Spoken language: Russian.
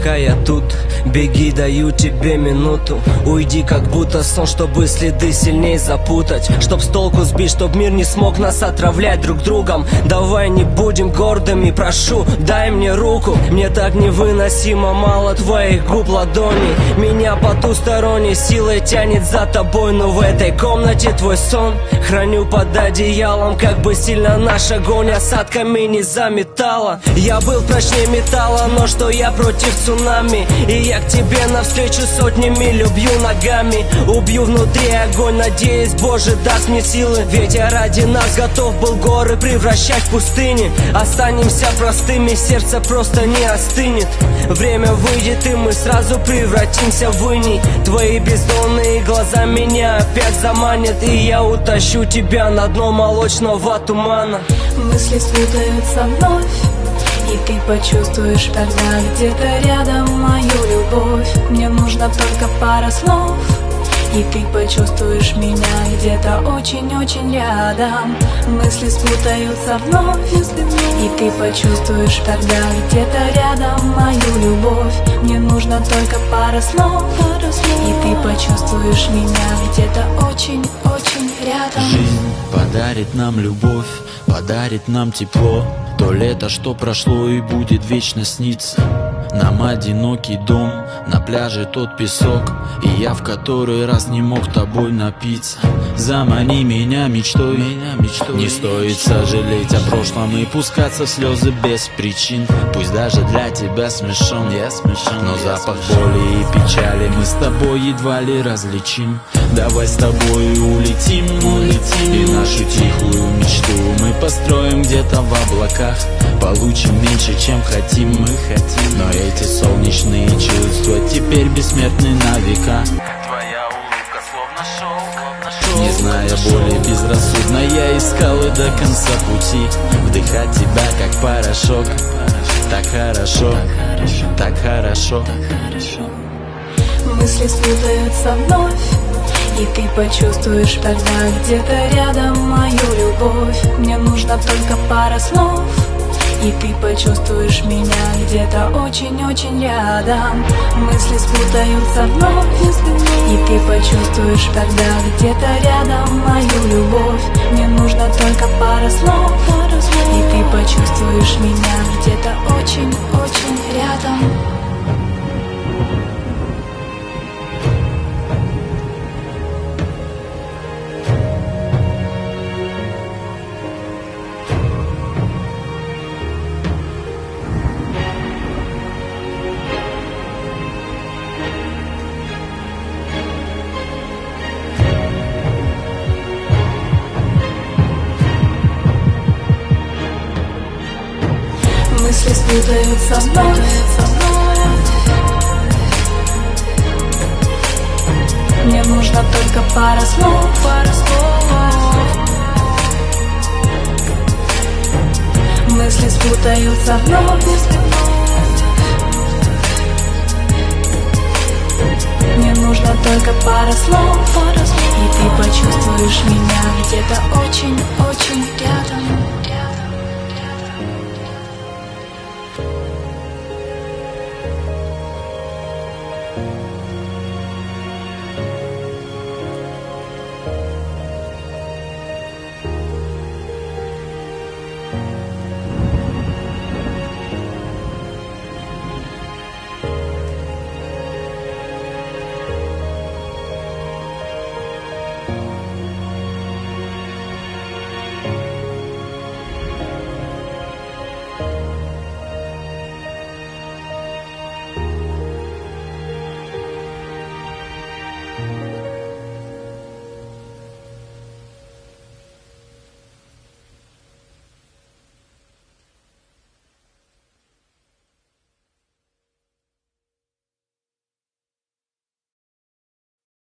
пока я тут. Беги, даю тебе минуту. Уйди, как будто сон, чтобы следы сильней запутать, чтоб с толку сбить, чтоб мир не смог нас отравлять друг другом. Давай не будем гордыми, прошу, дай мне руку. Мне так невыносимо мало твоих губ, ладоней. Меня потусторонней силой тянет за тобой, но в этой комнате твой сон храню под одеялом. Как бы сильно наш огонь осадками не заметала, я был прочнее металла, но что я против цунами. И я к тебе навстречу сотнями любью ногами. Убью внутри огонь, надеюсь, Боже даст мне силы. Ведь я ради нас готов был горы превращать в пустыни. Останемся простыми, сердце просто не остынет. Время выйдет, и мы сразу превратимся в иней. Твои бездонные глаза меня опять заманят, и я утащу тебя на дно молочного тумана. Мысли спутаются вновь, и ты почувствуешь тогда где-то рядом мою любовь. Мне нужно только пара слов, и ты почувствуешь меня где-то очень-очень рядом. Мысли спутаются вновь, и ты почувствуешь тогда где-то рядом мою любовь. Мне нужно только пара слов, и ты почувствуешь меня где-то очень-очень рядом. Жизнь подарит нам любовь, подарит нам тепло. То лето, что прошло и будет вечно сниться. Нам одинокий дом, на пляже тот песок, и я в который раз не мог тобой напиться. Замани меня мечтой, не стоит сожалеть о прошлом и пускаться в слезы без причин. Пусть даже для тебя смешон, но запах боли и печали мы с тобой едва ли различим. Давай с тобой улетим, и нашу тихую мечту мы построим где-то в облаках. Получим меньше, чем хотим, но эти солнечные чувства теперь бессмертны на века. Твоя улыбка словно шелк, не зная боли безрассудно, я искал и до конца пути вдыхать тебя как порошок. Так хорошо, так хорошо. Мысли спутаются вновь, и ты почувствуешь тогда где-то рядом мою любовь. Мне нужно только пара слов, и ты почувствуешь меня где-то очень-очень рядом. Мысли спутаются вновь, и ты почувствуешь тогда где-то рядом мою любовь. Мне нужно только пара слов, и ты почувствуешь меня где-то очень-очень рядом. Мысли спутаются вновь, мне нужно только пара слов, Мысли спутаются вновь, мне нужно только пара слов, и ты почувствуешь меня где-то очень-очень рядом.